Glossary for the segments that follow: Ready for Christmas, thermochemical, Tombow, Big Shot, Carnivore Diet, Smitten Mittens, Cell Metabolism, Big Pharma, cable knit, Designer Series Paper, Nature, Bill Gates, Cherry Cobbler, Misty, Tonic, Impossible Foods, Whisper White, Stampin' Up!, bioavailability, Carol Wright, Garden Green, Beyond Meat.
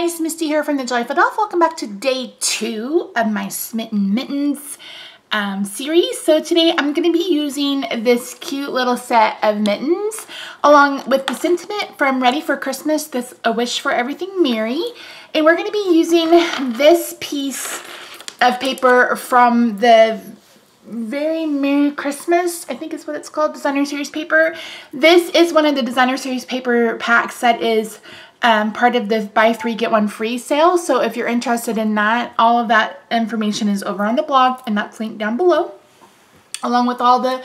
guys, Misty here from the Joyful Elf. Welcome back to day 2 of my Smitten Mittens series. So today I'm going to be using this cute little set of mittens along with the sentiment from Ready for Christmas, this A Wish for Everything Mary. And we're going to be using this piece of paper from the Very Merry Christmas, I think is what it's called, Designer Series Paper. This is one of the Designer Series Paper packs that is part of the buy 3 get 1 free sale. So if you're interested in that, all of that information is over on the blog, and that's linked down below, along with all the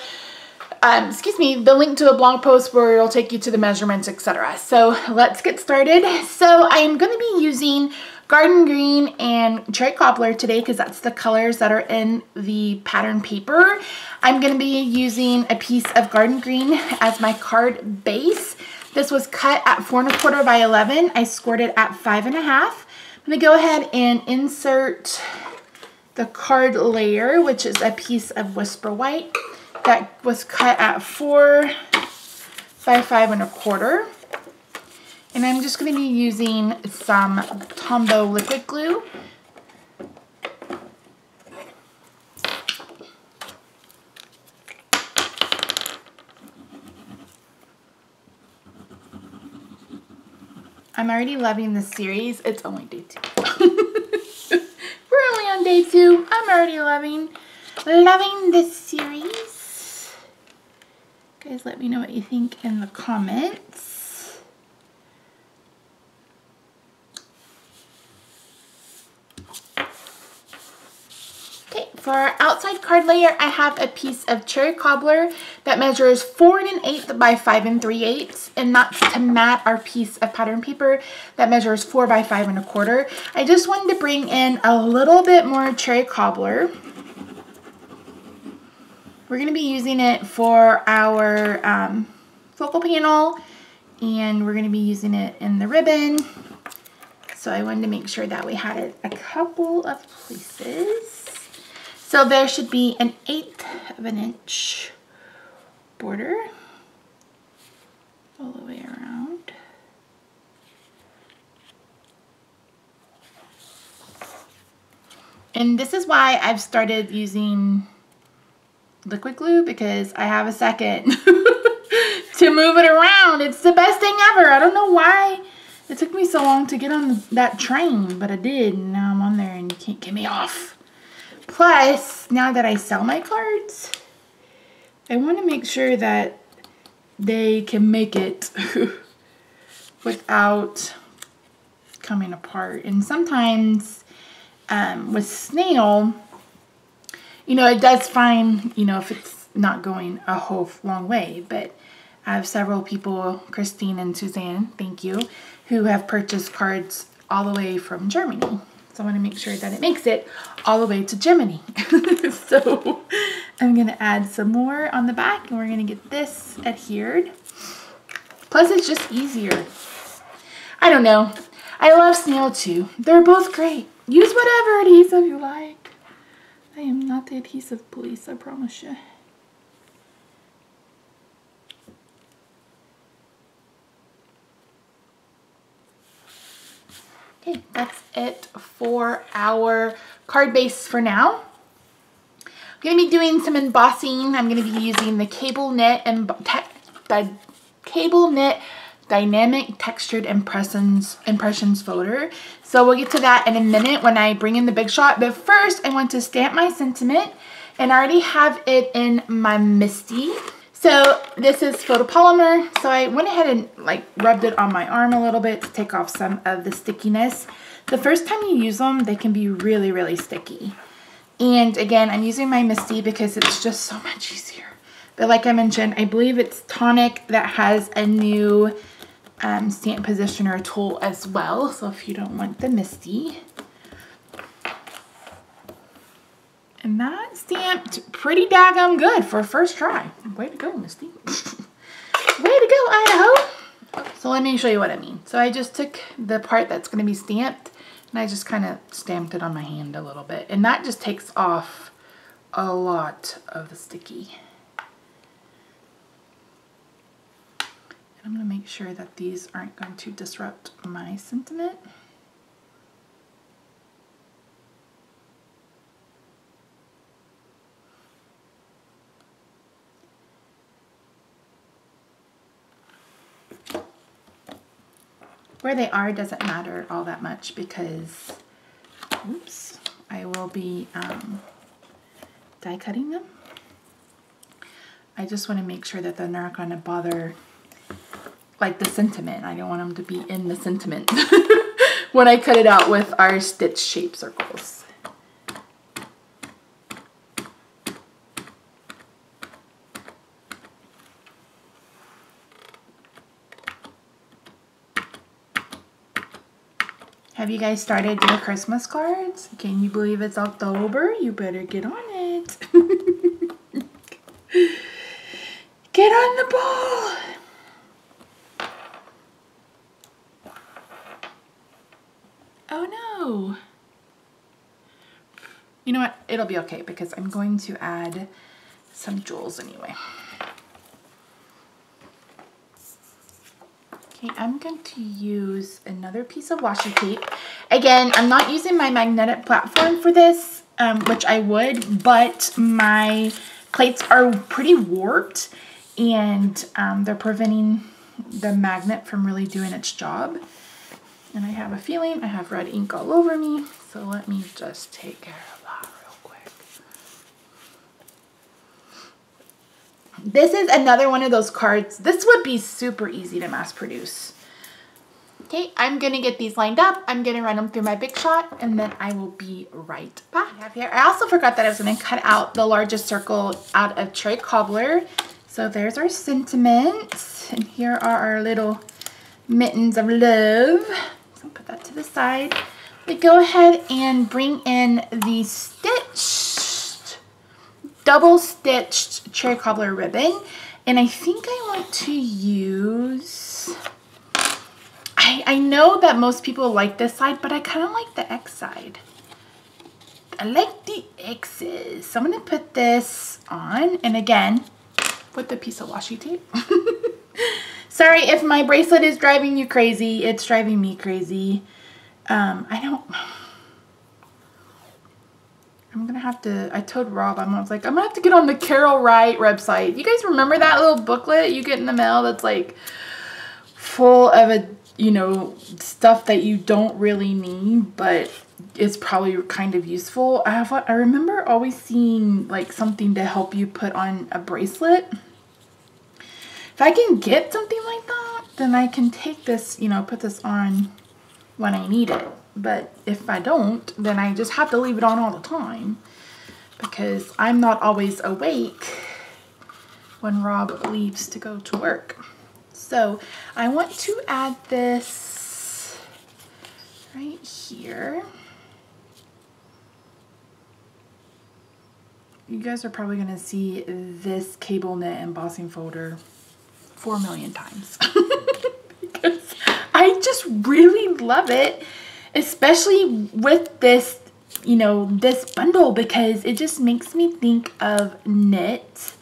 the link to a blog post where it'll take you to the measurements, etc. So let's get started. So I'm going to be using Garden Green and Cherry Cobbler today because that's the colors that are in the pattern paper. I'm going to be using a piece of Garden Green as my card base. This was cut at 4 1/4 by 11. I scored it at 5 1/2. I'm going to go ahead and insert the card layer, which is a piece of Whisper White that was cut at 4 by 5 1/4. And I'm just going to be using some Tombow liquid glue. I'm already loving this series. It's only day 2. We're only on day 2. I'm already loving this series. You guys, let me know what you think in the comments. For our outside card layer, I have a piece of Cherry Cobbler that measures 4 1/8 by 5 3/8, and that's to mat our piece of pattern paper that measures 4 by 5 1/4. I just wanted to bring in a little bit more Cherry Cobbler. We're going to be using it for our focal panel, and we're going to be using it in the ribbon. So I wanted to make sure that we had it a couple of places. So there should be an 1/8 of an inch border all the way around. And this is why I've started using liquid glue, because I have a second to move it around. It's the best thing ever. I don't know why it took me so long to get on that train, but I did, and now I'm on there and you can't get me off. Plus, now that I sell my cards, I want to make sure that they can make it without coming apart. And sometimes with snail, you know, it does fine, you know, if it's not going a whole long way. But I have several people, Christine and Suzanne, thank you, who have purchased cards all the way from Germany. So I want to make sure that it makes it all the way to Germany. So I'm going to add some more on the back, and we're going to get this adhered. Plus, it's just easier. I don't know. I love snail too. They're both great. Use whatever adhesive you like. I am not the adhesive police, I promise you. Okay, that's it for our card base for now. I'm going to be doing some embossing. I'm going to be using the cable knit and dynamic textured impressions folder. So we'll get to that in a minute when I bring in the Big Shot. But first, I want to stamp my sentiment, and I already have it in my Misty. So this is photopolymer, so I went ahead and like rubbed it on my arm a little bit to take off some of the stickiness. The first time you use them, they can be really, really sticky. And again, I'm using my Misty because it's just so much easier. But like I mentioned, I believe it's Tonic that has a new stamp positioner tool as well. So if you don't want the Misty. And that stamped pretty daggum good for a first try. Way to go, Misty. Way to go, Idaho. So let me show you what I mean. So I just took the part that's going to be stamped, and I just kind of stamped it on my hand a little bit. And that just takes off a lot of the sticky. And I'm going to make sure that these aren't going to disrupt my sentiment. Where they are doesn't matter all that much because, oops, I will be die cutting them. I just want to make sure that they're not going to bother like the sentiment. I don't want them to be in the sentiment when I cut it out with our stitch shape circles. Have you guys started your Christmas cards? Can you believe it's October? You better get on it. Get on the ball. Oh no. You know what? It'll be okay because I'm going to add some jewels anyway. I'm going to use another piece of washi tape. Again, I'm not using my magnetic platform for this, which I would, but my plates are pretty warped and they're preventing the magnet from really doing its job. And I have a feeling I have red ink all over me, so let me just take care of that real quick. This is another one of those cards. This would be super easy to mass produce. Okay, I'm gonna get these lined up. I'm gonna run them through my Big Shot and then I will be right back. I also forgot that I was gonna cut out the largest circle out of Cherry Cobbler. So there's our sentiments and here are our little mittens of love. So put that to the side. We go ahead and bring in the stitched, double stitched Cherry Cobbler ribbon. And I think I want to use, I know that most people like this side, but I kind of like the X side. I like the X's. So I'm going to put this on, and again, with a piece of washi tape. Sorry if my bracelet is driving you crazy. It's driving me crazy. I'm going to have to, I told Rob, I was like, I'm going to have to get on the Carol Wright website. You guys remember that little booklet you get in the mail that's like full of a, you know, stuff that you don't really need, but it's probably kind of useful. I remember always seeing like something to help you put on a bracelet. If I can get something like that, then I can take this, you know, put this on when I need it. But if I don't, then I just have to leave it on all the time because I'm not always awake when Rob leaves to go to work. So I want to add this right here. You guys are probably going to see this cable knit embossing folder 4 million times because I just really love it, especially with this, you know, this bundle, because it just makes me think of knit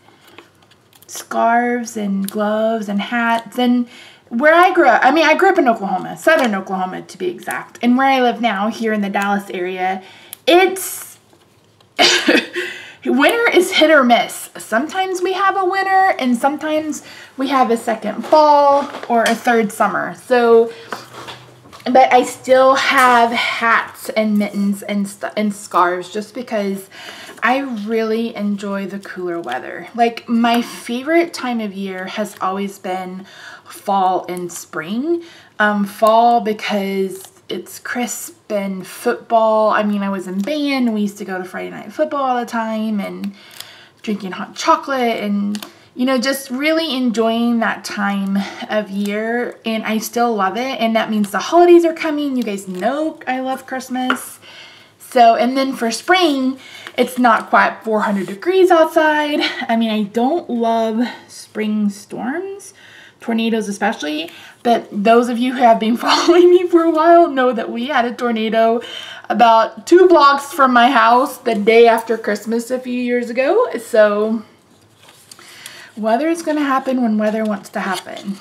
scarves and gloves and hats. And where I grew up, I mean, I grew up in Oklahoma, southern Oklahoma to be exact, and where I live now here in the Dallas area, it's winter is hit or miss. Sometimes we have a winter and sometimes we have a second fall or a third summer. So, but I still have hats and mittens and scarves just because I really enjoy the cooler weather. Like, my favorite time of year has always been fall and spring. Fall because it's crisp and football. I mean, I was in band. We used to go to Friday night football all the time and drinking hot chocolate and, you know, just really enjoying that time of year. And I still love it. And that means the holidays are coming. You guys know I love Christmas. So, and then for spring, it's not quite 400 degrees outside. I mean, I don't love spring storms, tornadoes especially, but those of you who have been following me for a while know that we had a tornado about 2 blocks from my house the day after Christmas a few years ago. So, weather is going to happen when weather wants to happen.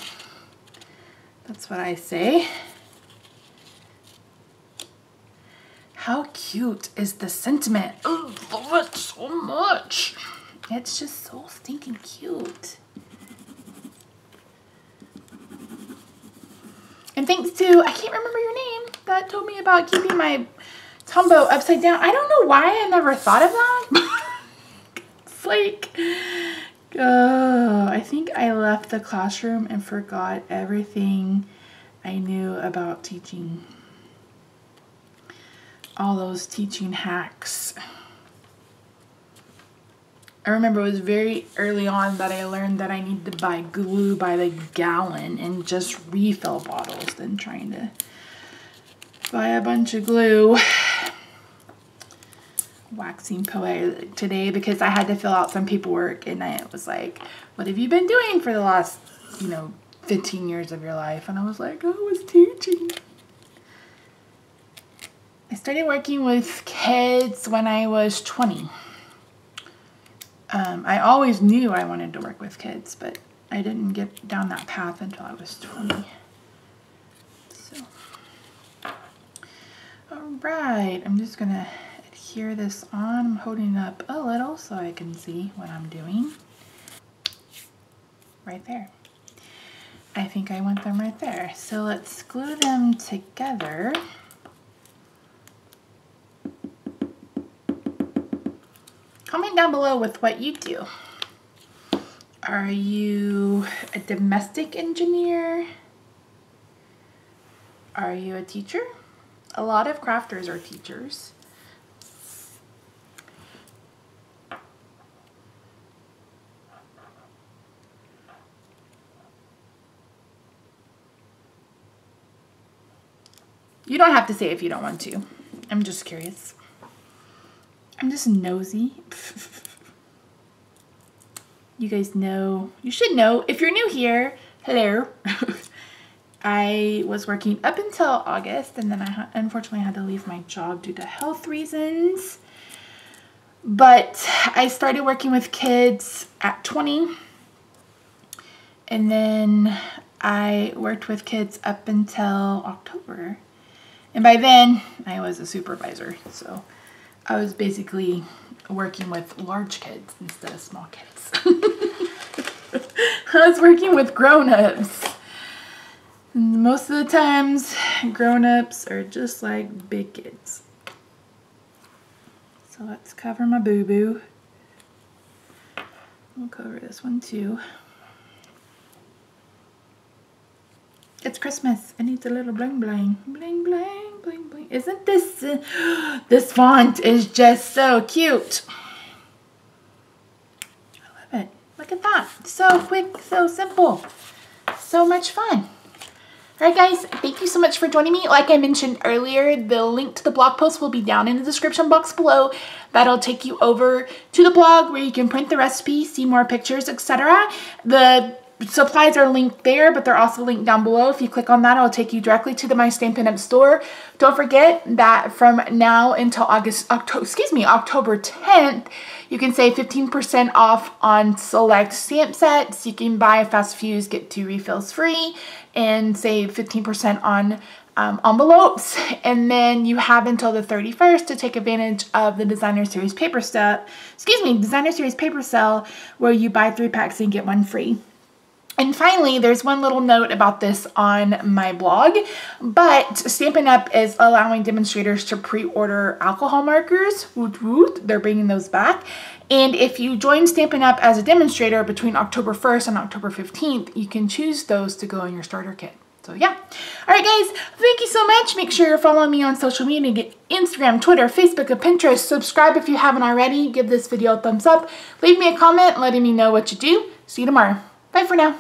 That's what I say. How cute is the sentiment? Oh, I love it so much. It's just so stinking cute. And thanks to, I can't remember your name, that told me about keeping my Tombow upside down. I don't know why I never thought of that. It's like, I think I left the classroom and forgot everything I knew about teaching. All those teaching hacks. I remember it was very early on that I learned that I need to buy glue by the gallon and just refill bottles than trying to buy a bunch of glue. Waxing poetic today because I had to fill out some paperwork and I was like, what have you been doing for the last, 15 years of your life? And I was like, I was teaching. I started working with kids when I was 20. I always knew I wanted to work with kids, but I didn't get down that path until I was 20. So, all right, I'm just gonna adhere this on. I'm holding up a little so I can see what I'm doing. Right there. I think I want them right there. So let's glue them together. Comment down below with what you do. Are you a domestic engineer? Are you a teacher? A lot of crafters are teachers. You don't have to say if you don't want to. I'm just curious. I'm just nosy. You guys know, you should know, if you're new here, hello. I was working up until August and then I unfortunately had to leave my job due to health reasons. But I started working with kids at 20 and then I worked with kids up until October. And by then I was a supervisor, so I was basically working with large kids instead of small kids. I was working with grown-ups. Most of the times, grown-ups are just like big kids. So let's cover my boo-boo. We'll cover this one too. It's Christmas. It needs a little bling bling. Bling bling bling bling. Isn't this... this font is just so cute. I love it. Look at that. So quick, so simple. So much fun. Alright guys, thank you so much for joining me. Like I mentioned earlier, the link to the blog post will be down in the description box below. That'll take you over to the blog where you can print the recipe, see more pictures, etc. The supplies are linked there, but they're also linked down below. If you click on that, it'll take you directly to the My Stampin' Up! Store. Don't forget that from now until October 10th, you can save 15% off on select stamp sets. You can buy Fast Fuse, get 2 refills free, and save 15% on envelopes. And then you have until the 31st to take advantage of the Designer Series Paper Designer Series Paper Sale, where you buy 3 packs and get 1 free. And finally, there's one little note about this on my blog, but Stampin' Up! Is allowing demonstrators to pre-order alcohol markers. Woot woot, they're bringing those back. And if you join Stampin' Up! As a demonstrator between October 1st and October 15th, you can choose those to go in your starter kit. So yeah. All right, guys, thank you so much. Make sure you're following me on social media. Get Instagram, Twitter, Facebook, and Pinterest. Subscribe if you haven't already. Give this video a thumbs up. Leave me a comment letting me know what you do. See you tomorrow. Bye for now.